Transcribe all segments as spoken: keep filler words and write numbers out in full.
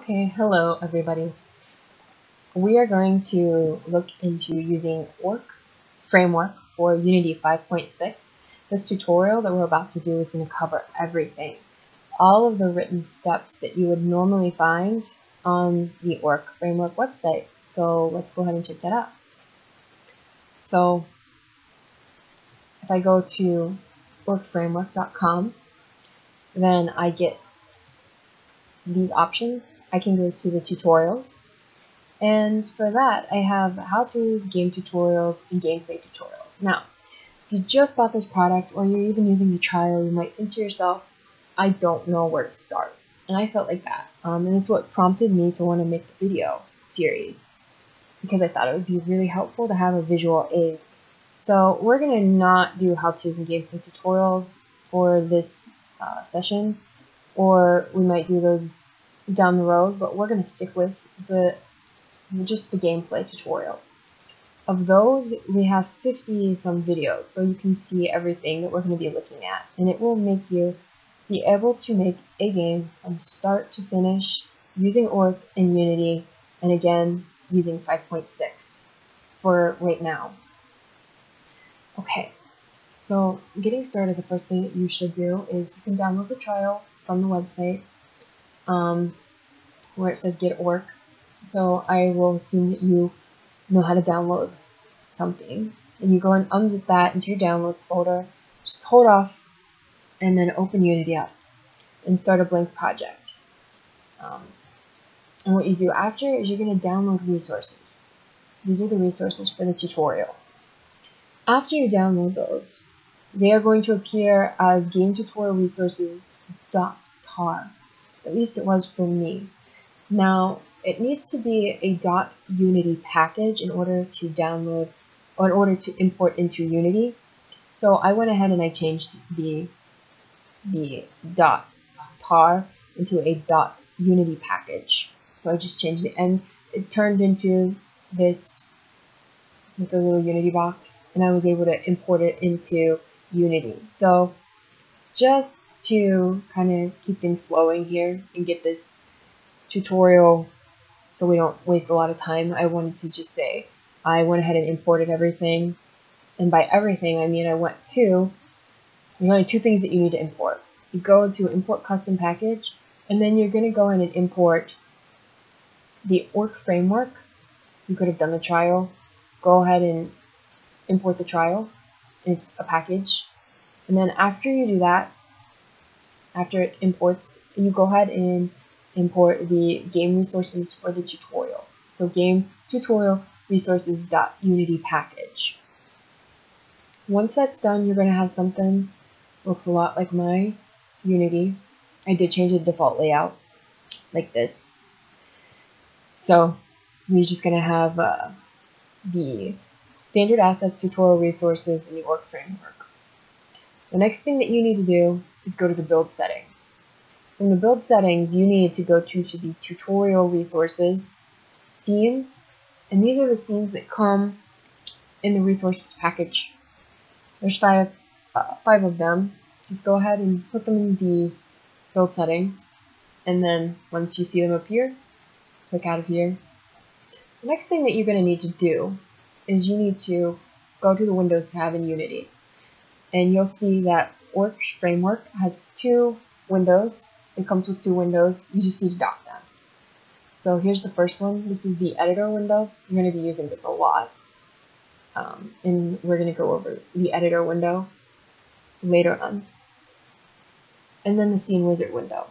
Okay, hello everybody. We are going to look into using ork Framework for Unity five point six. This tutorial that we're about to do is going to cover everything. All of the written steps that you would normally find on the ork Framework website. So let's go ahead and check that out. So if I go to ork framework dot com, then I get these options. I can go to the tutorials, and for that I have how-tos, game tutorials, and gameplay tutorials. Now, if you just bought this product or you're even using the trial, you might think to yourself, I don't know where to start. And I felt like that. Um, and it's what prompted me to want to make the video series, because I thought it would be really helpful to have a visual aid. So we're going to not do how-tos and gameplay tutorials for this uh, session, or we might do those down the road, but we're going to stick with the just the gameplay tutorial. Of those, we have fifty some videos, so you can see everything that we're going to be looking at, and it will make you be able to make a game from start to finish using ork and Unity, and again, using five point six for right now. Okay, so getting started, the first thing that you should do is you can download the trial from the website um, where it says get ork. So I will assume that you know how to download something, and you go and unzip that into your downloads folder, just hold off, and then open Unity up and start a blank project. Um, and what you do after is you're going to download resources. These are the resources for the tutorial. After you download those, they are going to appear as game tutorial resources .tar. At least it was for me. Now, it needs to be a .unity package in order to download, or in order to import into Unity. So I went ahead and I changed the, the .tar into a .unity package. So I just changed it, and it turned into this with a little Unity box, and I was able to import it into Unity. So just to kind of keep things flowing here and get this tutorial so we don't waste a lot of time, I wanted to just say I went ahead and imported everything, and by everything I mean I went to there's only two things that you need to import. You go to import custom package, and then you're going to go in and import the ork Framework. You could have done the trial, go ahead and import the trial, it's a package, and then after you do that, after it imports, you go ahead and import the game resources for the tutorial. So game tutorial resources dot unity package. Once that's done, you're going to have something that looks a lot like my Unity. I did change the default layout like this. So we're just going to have uh, the standard assets, tutorial resources, and the ork Framework. The next thing that you need to do is go to the build settings. In the build settings, you need to go to, to the tutorial resources, scenes, and these are the scenes that come in the resources package. There's five, uh, five of them. Just go ahead and put them in the build settings, and then once you see them appear, click out of here. The next thing that you're going to need to do is you need to go to the Windows tab in Unity, and you'll see that ork Framework has two windows. It comes with two windows. You just need to dock them. So here's the first one. This is the editor window. You're going to be using this a lot. Um, and we're going to go over the editor window later on. And then the scene wizard window.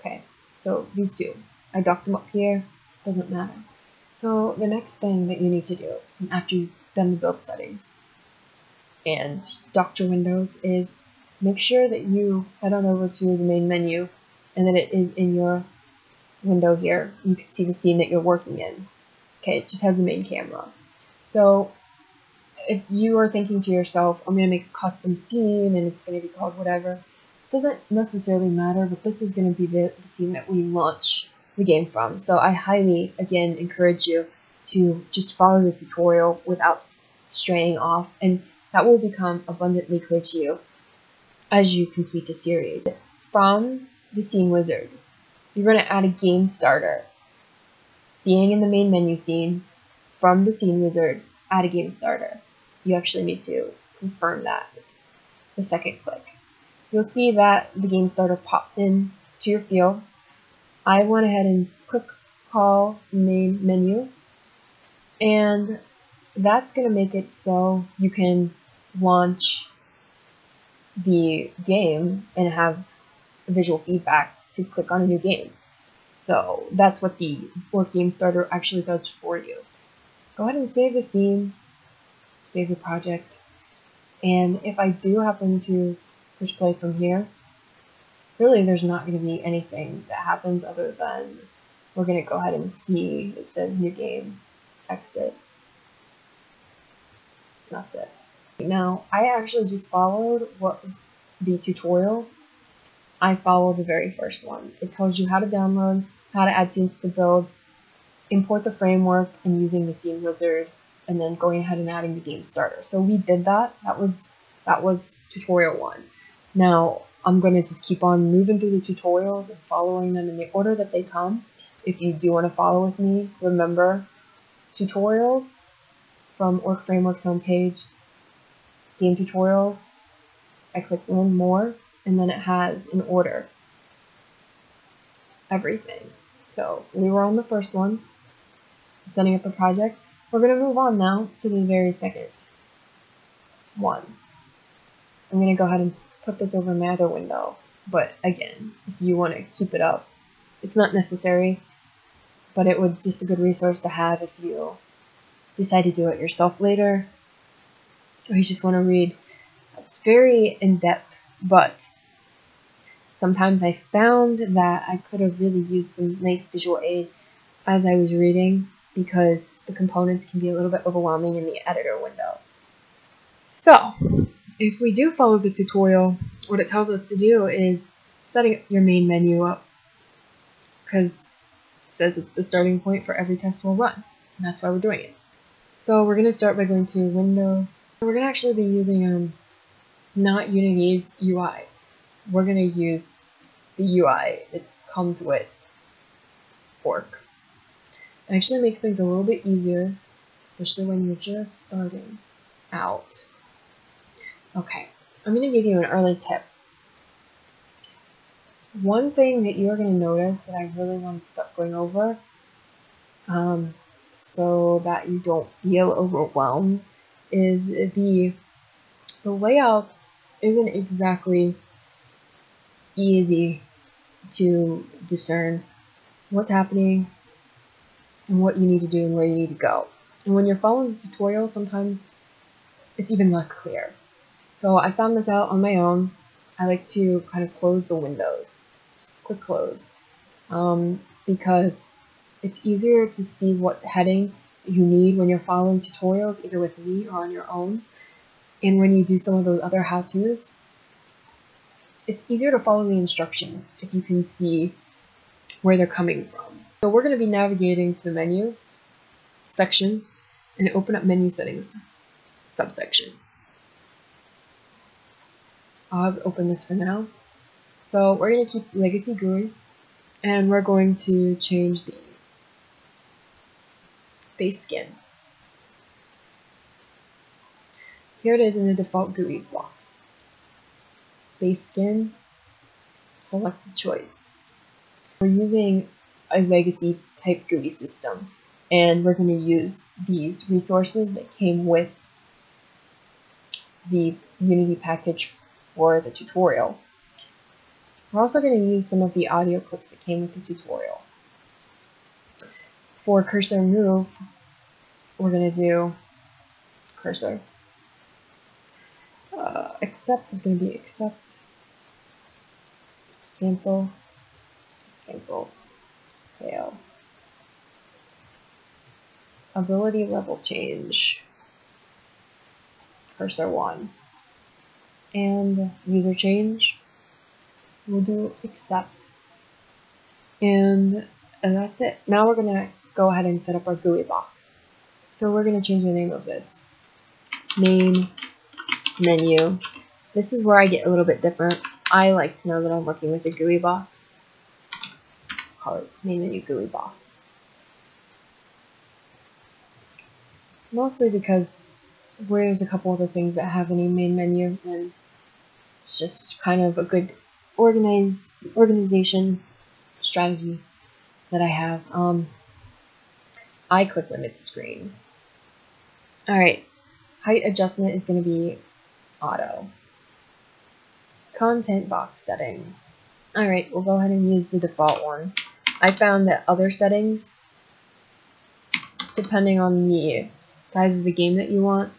Okay, so these two. I docked them up here. Doesn't matter. So the next thing that you need to do after you've done the build settings and docked your windows is make sure that you head on over to the main menu, and that it is in your window here. You can see the scene that you're working in. Okay, it just has the main camera. So if you are thinking to yourself, I'm going to make a custom scene and it's going to be called whatever, it doesn't necessarily matter, but this is going to be the, the scene that we launch the game from. So I highly, again, encourage you to just follow the tutorial without straying off, and that will become abundantly clear to you as you complete the series. From the scene wizard, you're going to add a game starter. Being in the main menu scene, from the scene wizard, add a game starter. You actually need to confirm that the second click. You'll see that the game starter pops in to your field. I went ahead and click call main menu, and that's going to make it so you can launch the game and have visual feedback to click on a new game. So that's what the ork game starter actually does for you. Go ahead and save the scene, save your project, and if I do happen to push play from here, really there's not going to be anything that happens other than we're going to go ahead and see it says new game, exit, and that's it. Now, I actually just followed what was the tutorial. I followed the very first one. It tells you how to download, how to add scenes to the build, import the framework, and using the scene wizard, and then going ahead and adding the game starter. So we did that. That was that was tutorial one. Now I'm going to just keep on moving through the tutorials and following them in the order that they come. If you do want to follow with me, remember tutorials from ork Framework's homepage, game tutorials. I click learn more, and then it has an order. Everything. So we were on the first one, setting up the project. We're going to move on now to the very second one. I'm going to go ahead and put this over my other window, but again, if you want to keep it up, it's not necessary, but it would just a good resource to have if you decide to do it yourself later, or you just want to read. It's very in-depth, but sometimes I found that I could have really used some nice visual aid as I was reading, because the components can be a little bit overwhelming in the editor window. So, if we do follow the tutorial, what it tells us to do is setting your main menu up, because it says it's the starting point for every test we'll run, and that's why we're doing it. So we're going to start by going to Windows. We're going to actually be using um, not Unity's U I. We're going to use the U I that comes with ork. It actually makes things a little bit easier, especially when you're just starting out. Okay, I'm going to give you an early tip. One thing that you're going to notice that I really want to start going over, um, so that you don't feel overwhelmed, is the, the layout isn't exactly easy to discern what's happening and what you need to do and where you need to go. And when you're following the tutorial, sometimes it's even less clear. So I found this out on my own. I like to kind of close the windows, just click close, um, because it's easier to see what heading you need when you're following tutorials, either with me or on your own. And when you do some of those other how-tos, it's easier to follow the instructions if you can see where they're coming from. So we're going to be navigating to the menu section and open up menu settings subsection. I'll open this for now. So we're going to keep legacy G U I, and we're going to change the base skin. Here it is in the default G U Is box. Base skin, select the choice. We're using a legacy type G U I system, and we're going to use these resources that came with the Unity package for the tutorial. We're also going to use some of the audio clips that came with the tutorial. For cursor move, we're going to do cursor. Uh, accept is going to be accept. Cancel. Cancel. Fail. Ability level change. Cursor one. And user change, we'll do accept. And, and that's it. Now we're going to go ahead and set up our G U I box. So we're going to change the name of this. Main menu. This is where I get a little bit different. I like to know that I'm working with a G U I box. code, mainly a G U I box. Mostly because there's a couple other things that have any main menu, and it's just kind of a good organize organization strategy that I have. Um, I click limit screen. Alright, height adjustment is going to be auto. Content box settings. Alright, we'll go ahead and use the default ones. I found that other settings, depending on the size of the game that you want,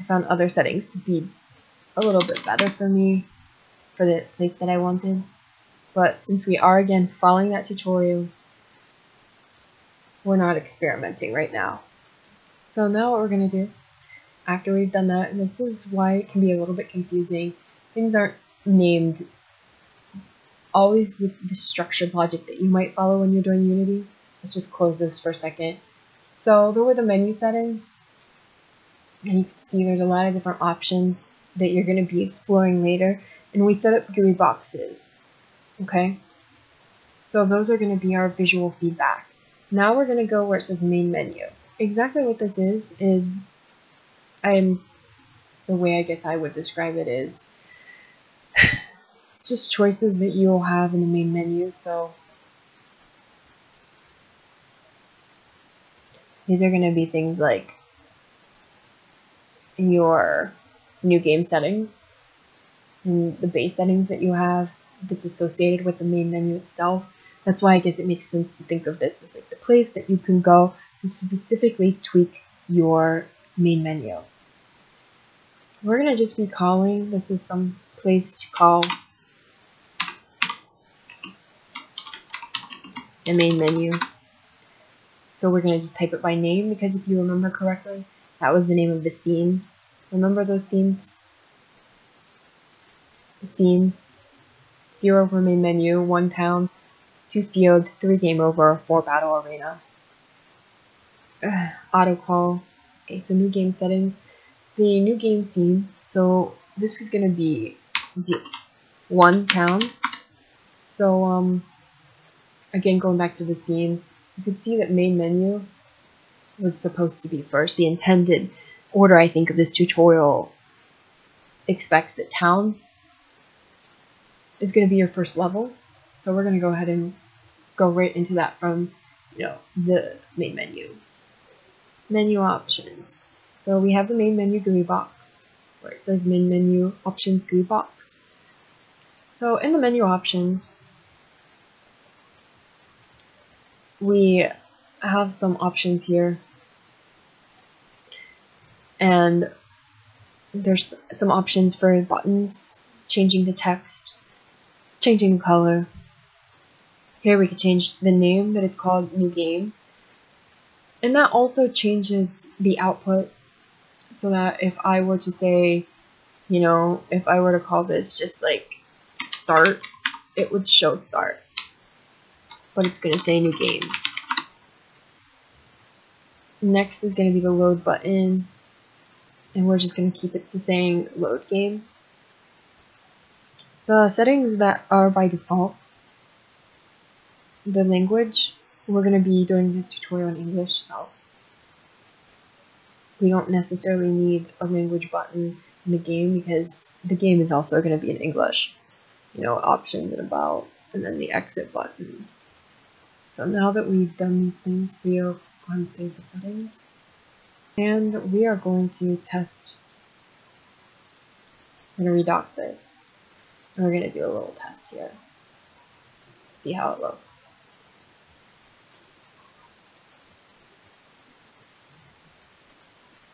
I found other settings to be a little bit better for me, for the place that I wanted. But since we are, again, following that tutorial, we're not experimenting right now. So now what we're going to do, after we've done that, and this is why it can be a little bit confusing, things aren't named always with the structured logic that you might follow when you're doing Unity. Let's just close this for a second. So there were the menu settings, and you can see there's a lot of different options that you're going to be exploring later, and we set up G U I boxes, okay? So those are going to be our visual feedback. Now we're going to go where it says main menu. Exactly what this is, is I'm, the way I guess I would describe it is, it's just choices that you'll have in the main menu. So these are going to be things like your new game settings and the base settings that you have that's associated with the main menu itself. That's why I guess it makes sense to think of this as like the place that you can go and specifically tweak your main menu. We're going to just be calling, this is some place to call the main menu. So we're going to just type it by name, because if you remember correctly, that was the name of the scene. Remember those scenes? The scenes. Zero for main menu, one town, two field, three game over, four battle arena. Uh, auto call. Okay, so new game settings. The new game scene. So this is going to be zero, one town. So um, again, going back to the scene, you can see that main menu was supposed to be first. The intended order, I think, of this tutorial expects that town is going to be your first level. So we're going to go ahead and go right into that from, you know, the main menu. Menu options. So we have the main menu G U I box, where it says main menu options G U I box. So in the menu options, we have some options here, and there's some options for buttons, changing the text, changing the color. Here we could change the name that it's called, new game, and that also changes the output, so that if I were to say, you know, if I were to call this just like start, it would show start, but it's going to say new game. Next is going to be the load button, and we're just going to keep it to saying load game. The settings that are by default, the language, we're going to be doing this tutorial in English, so we don't necessarily need a language button in the game, because the game is also going to be in English. You know, options and about, and then the exit button. So now that we've done these things, we'll go ahead and save the settings. And we are going to test. I'm going to redock this. And we're going to do a little test here. See how it looks.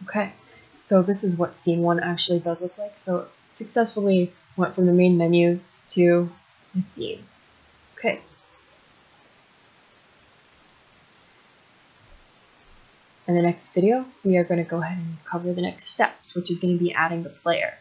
Okay, so this is what scene one actually does look like. So it successfully went from the main menu to the scene. Okay. In the next video, we are going to go ahead and cover the next steps, which is going to be adding the player.